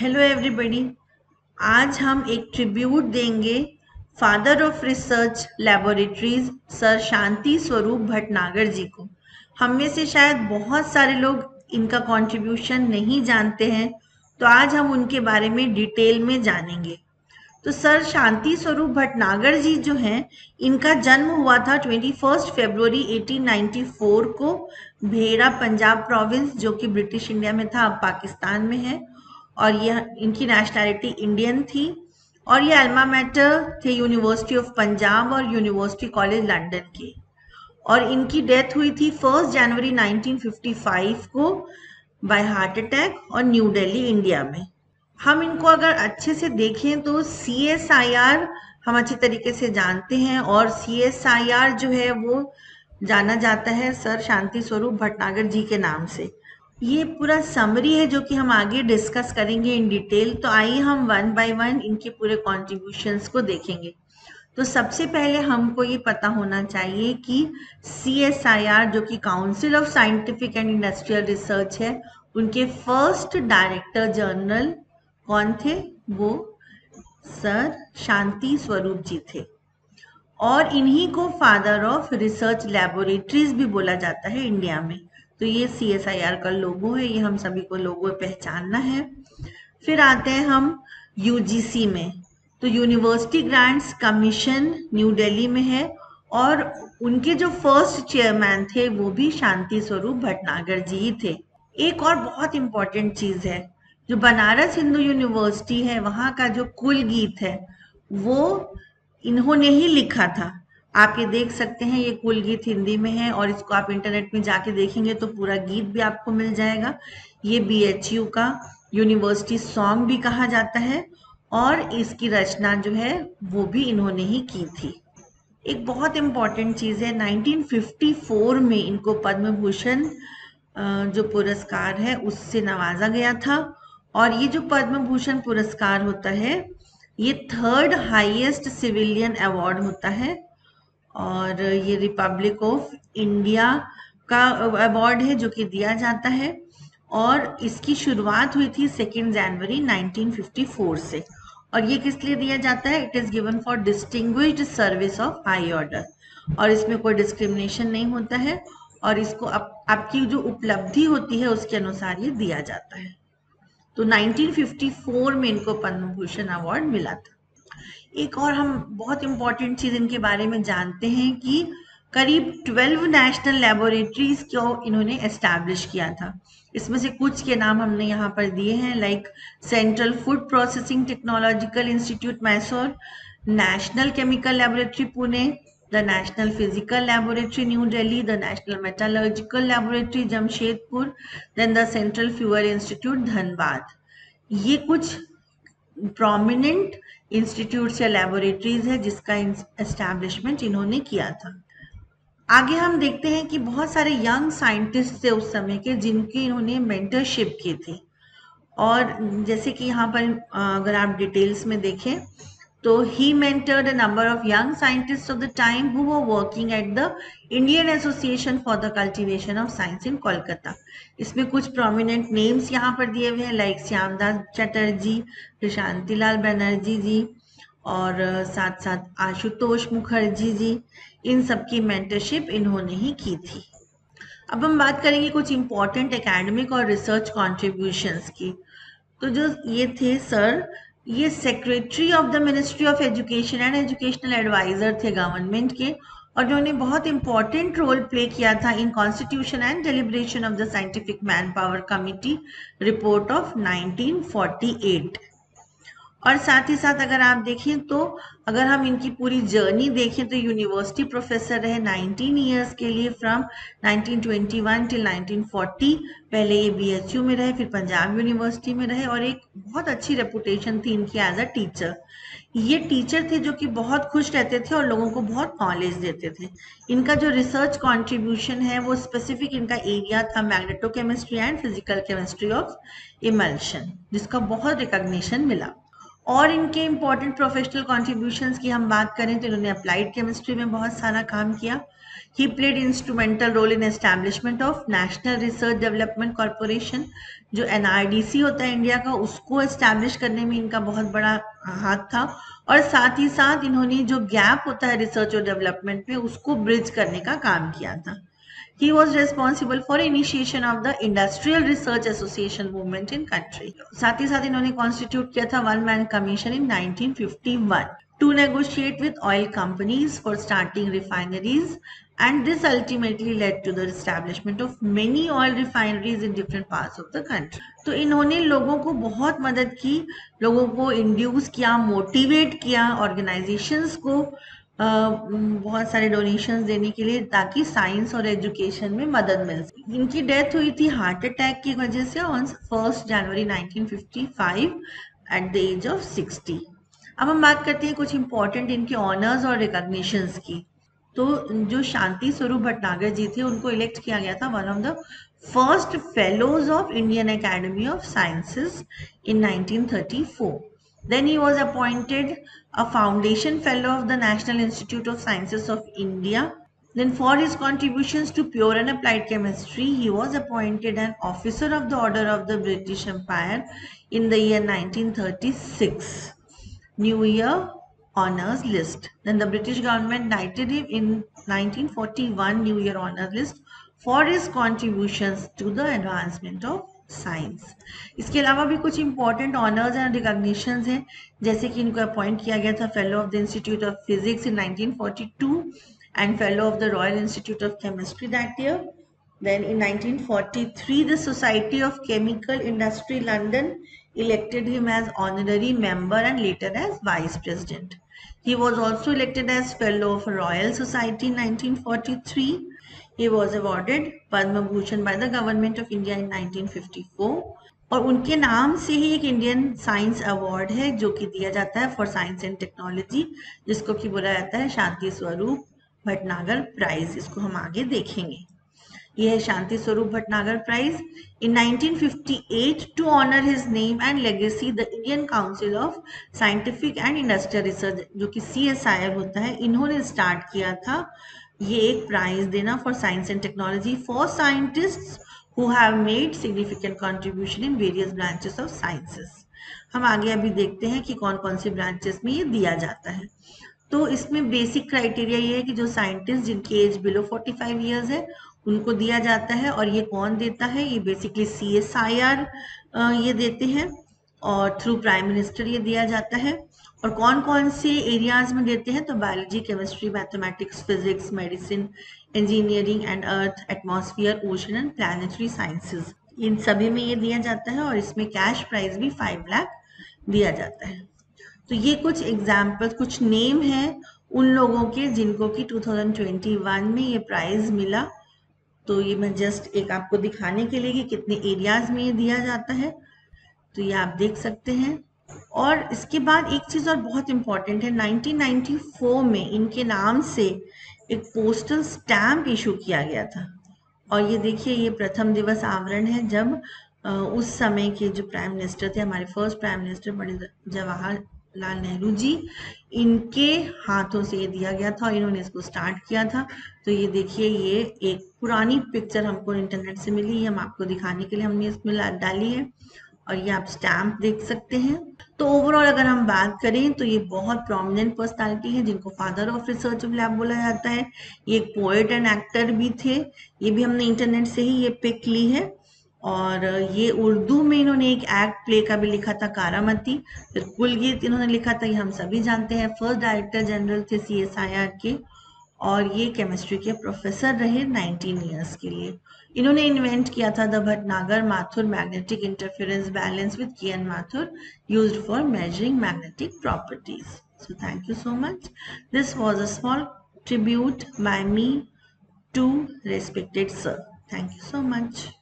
Hello everybody, आज हम एक ट्रिब्यूट देंगे father of research laboratories sir Shanti Swarup Bhatnagar जी को। हम में से शायद बहुत सारे लोग इनका कंट्रीब्यूशन नहीं जानते हैं, तो आज हम उनके बारे में डिटेल में जानेंगे। तो सर शांति स्वरूप भटनागर जी जो हैं, इनका जन्म हुआ था 21 फरवरी 1894 को भेड़ा पंजाब प्रोविंस, जो कि ब्रिटिश इंडिया में था, अब पाकिस्तान में है। और यह इनकी नेशनैलिटी इंडियन थी और ये अल्मा मैटर थे यूनिवर्सिटी ऑफ पंजाब और यूनिवर्सिटी कॉलेज लंदन के। और इनकी डेथ हुई थी 1 जनवरी 1955 को बाय हार्ट अटैक और न्यू दिल्ली, इंडिया में। हम इनको अगर अच्छे से देखें तो सीएसआईआर हम अच्छे तरीके से जानते हैं और सीएसआईआर जो है वो जाना जाता है सर शांति स्वरूप भटनागर जी के नाम से। ये पूरा समरी है जो कि हम आगे डिस्कस करेंगे इन डिटेल। तो आइए हम वन बाय वन इनके पूरे कंट्रीब्यूशंस को देखेंगे। तो सबसे पहले हमको ये पता होना चाहिए कि सीएसआईआर जो कि council of scientific and industrial research है, उनके फर्स्ट डायरेक्टर जनरल कौन थे? वो सर शांति स्वरूप जी थे। और इन्हीं को फादर ऑफ रिसर्च लैबोरेटरीज भी बोला जाता है इंडिया में। तो ये सीएसआईआर का लोगो है, ये हम सभी को लोगो पहचानना है। फिर आते हैं हम यूजीसी में। तो university grants commission new Delhi में है और उनके जो फर्स्ट चेयरमैन थे वो भी शांति स्वरूप भटनागर जी ही थे। एक और बहुत इम्पोर्टेंट चीज है, जो बनारस हिंदू यूनिवर्सिटी है वहाँ का जो कुल गीत है वो इन्होंने ही लिखा था। आप ये देख सकते हैं, ये कुल गीत हिंदी में है और इसको आप इंटरनेट में जाके देखेंगे तो पूरा गीत भी आपको मिल जाएगा। ये BHU का यूनिवर्सिटी सॉन्ग भी कहा जाता है और इसकी रचना जो है वो भी इन्होंने ही की थी। एक बहुत इम्पॉर्टेंट चीज़ है, 1954 में इनको पद्म भूषण जो पुरस्कार है उससे नवाजा गया था। और ये जो पद्म भूषण पुरस्कार होता है ये 3rd हाईएस्ट सिविलियन अवार्ड होता है और ये रिपब्लिक ऑफ इंडिया का अवार्ड है जो कि दिया जाता है। और इसकी शुरुआत हुई थी 2 जनवरी 1954 से। और ये किस लिए दिया जाता है? It is given for distinguished service of high order. और इसमें कोई डिस्क्रिमिनेशन नहीं होता है और इसको आपकी जो उपलब्धि होती है उसके अनुसार ये दिया जाता है। तो 1954 में इनको पद्म भूषण अवार्ड मिला था। एक और हम बहुत इम्पॉर्टेंट चीज़ इनके बारे में जानते हैं कि करीब 12 नेशनल लेबोरेटरीज को इन्होंने एस्टैब्लिश किया था। इसमें से कुछ के नाम हमने यहाँ पर दिए हैं, like central food processing technological institute Mysore, national chemical laboratory Pune, the national physical laboratory new Delhi, the national metallurgical laboratory Jamshedpur, then the central fuel institute Dhanbad. ये कुछ प्रोमिनेंट इंस्टीट्यूट्स या लैबोरेटरीज है जिसका एस्टैब्लिशमेंट इन्होंने किया था। आगे हम देखते हैं कि बहुत सारे यंग साइंटिस्ट थे उस समय के जिनकी इन्होंने मेंटरशिप की थी। और जैसे कि यहाँ पर अगर आप डिटेल्स में देखें तो he mentored a number of young scientists of the time who were working at the Indian Association for the Cultivation of Science in Kolkata। इसमें कुछ prominent names यहाँ पर दिए हुए हैं, लाइक श्याम दास चैटर्जी, शांति लाल बनर्जी जी और साथ साथ आशुतोष मुखर्जी जी, इन सब की मेंटरशिप इन्होंने ही की थी। अब हम बात करेंगे कुछ इम्पोर्टेंट एकेडमिक और रिसर्च कॉन्ट्रीब्यूशंस की। तो जो ये थे सर, ये secretary of the ministry of education and educational adviser थे गवर्नमेंट के और उन्होंने बहुत इंपॉर्टेंट रोल प्ले किया था in constitution and deliberation of the scientific man power committee report of 1948। और साथ ही साथ अगर आप देखें तो अगर हम इनकी पूरी जर्नी देखें तो यूनिवर्सिटी प्रोफेसर रहे 19 ईयर्स के लिए, फ्रॉम 1921 टिल 1940। पहले ये BHU में रहे, फिर पंजाब यूनिवर्सिटी में रहे और एक बहुत अच्छी रेपुटेशन थी इनकी एज अ टीचर। ये टीचर थे जो कि बहुत खुश रहते थे और लोगों को बहुत नॉलेज देते थे। इनका जो रिसर्च कॉन्ट्रीब्यूशन है वो स्पेसिफिक इनका एरिया था magneto chemistry and physical chemistry of emulsion, जिसका बहुत रिकॉग्निशन मिला। और इनके इम्पोर्टेंट प्रोफेशनल कॉन्ट्रीब्यूशंस की हम बात करें तो इन्होंने अप्लाइड केमिस्ट्री में बहुत सारा काम किया. He played instrumental role in establishment of National Research Development Corporation, जो NIRDC होता है इंडिया का, उसको establish करने में इनका बहुत बड़ा हाथ था. और साथ ही साथ इन्होंने जो गैप होता है रिसर्च और डेवलपमेंट में उसको ब्रिज करने का काम किया था. He was responsible for initiation of the Industrial Research Association movement in country. साथ ही साथ इन्होंने constitute किया था One Man Commission in 1951 to negotiate with oil companies for starting refineries. And this ultimately led to the establishment of many oil refineries in different parts of the country. तो इन्होंने लोगों को बहुत मदद की, लोगों को इंड्यूस किया, मोटिवेट किया, ऑर्गेनाइजेशंस को बहुत सारे डोनेशंस देने के लिए ताकि साइंस और एजुकेशन में मदद मिल सके. इनकी डेथ हुई थी हार्ट अटैक की वजह से on 1 January 1955 at the age of 60. अब हम बात करते हैं कुछ इम्पोर्टेंट इनके ऑनर्स और रिकॉग्निशंस की. तो जो शांति स्वरूप भटनागर जी थे उनको इलेक्ट किया गया था one of the first fellows of Indian Academy of sciences in 1934. Then he was appointed a foundation fellow of the National Institute of Sciences of India. Then for his contributions to pure and applied chemistry he was appointed an officer of the Order of the British Empire in the year 1936 new year honors list. Then the British government knighted him in 1941 New Year honors list for his contributions to the advancement of science. इसके अलावा भी कुछ important honors and recognitions हैं, जैसे कि इनको appoint किया गया था Fellow of the Institute of Physics in 1942 and Fellow of the Royal Institute of Chemistry that year. Then in 1943 the Society of Chemical Industry London elected him as honorary member and later as vice president. He was also elected as fellow of Royal Society in 1943. He was awarded Padma Bhushan by the Government of India in 1954. और उनके नाम से ही एक Indian science award है जो कि दिया जाता है फॉर साइंस एंड टेक्नोलॉजी, जिसको कि बोला जाता है शांति स्वरूप भटनागर प्राइज. इसको हम आगे देखेंगे. यह है Shanti Swarup Bhatnagar prize. In 1958 to honour his name and legacy the Indian council of scientific and industrial research, जो कि CSIR होता है, इन्होंने स्टार्ट किया था ये एक प्राइज देना for science and technology for scientists who have made significant contribution in various branches of sciences. हम आगे अभी देखते हैं कि कौन कौन से ब्रांचेस में ये दिया जाता है. तो इसमें बेसिक क्राइटेरिया ये है कि जो साइंटिस्ट जिनकी एज बिलो 45 ईयर्स है उनको दिया जाता है. और ये कौन देता है? ये बेसिकली CSIR ये देते हैं और थ्रू प्राइम मिनिस्टर ये दिया जाता है. और कौन कौन से एरियाज में देते हैं? तो biology, chemistry, mathematics, physics, medicine, engineering and earth, atmosphere, ocean and planetary sciences, इन सभी में ये दिया जाता है. और इसमें कैश प्राइज भी 5 लाख दिया जाता है. तो ये कुछ एग्जाम्पल, कुछ नेम है उन लोगों के जिनको कि 2021 में ये प्राइज मिला. तो ये मैं जस्ट एक आपको दिखाने के लिए कि कितने एरियाज में ये दिया जाता है, तो ये आप देख सकते हैं. और इसके बाद एक चीज़ और बहुत इम्पॉर्टेंट है, 1994 में इनके नाम से एक पोस्टल स्टैम्प इशू किया गया था. और ये देखिए, ये प्रथम दिवस आवरण है जब उस समय के जो प्राइम मिनिस्टर थे, हमारे first prime minister Pandit Jawaharlal Nehru ji, इनके हाथों से ये दिया गया था और इन्होंने इसको स्टार्ट किया था. तो ये देखिए, ये एक पुरानी पिक्चर हमको इंटरनेट से मिली है, हम आपको दिखाने के लिए हमने इसमें डाली है. और ये आप स्टैम्प देख सकते हैं. तो ओवरऑल अगर हम बात करें तो ये बहुत प्रोमिनेंट पर्सनालिटी है जिनको फादर ऑफ रिसर्च लैब बोला जाता है. ये एक पोएट एंड एक्टर भी थे. ये भी हमने इंटरनेट से ही ये पिक ली है. और ये उर्दू में इन्होंने एक एक्ट प्ले का भी लिखा था, कारामती. फिर कुलगीत इन्होंने लिखा था, ये हम सभी जानते हैं. फर्स्ट डायरेक्टर जनरल थे CSIR के. और ये केमिस्ट्री के प्रोफेसर रहे 19 इयर्स के लिए. इन्होंने इन्वेंट किया था the Bhatnagar Mathur magnetic interference balance with KN Mathur used for measuring magnetic properties. So thank you so much. This was a small tribute by me to respected sir. Thank you so much.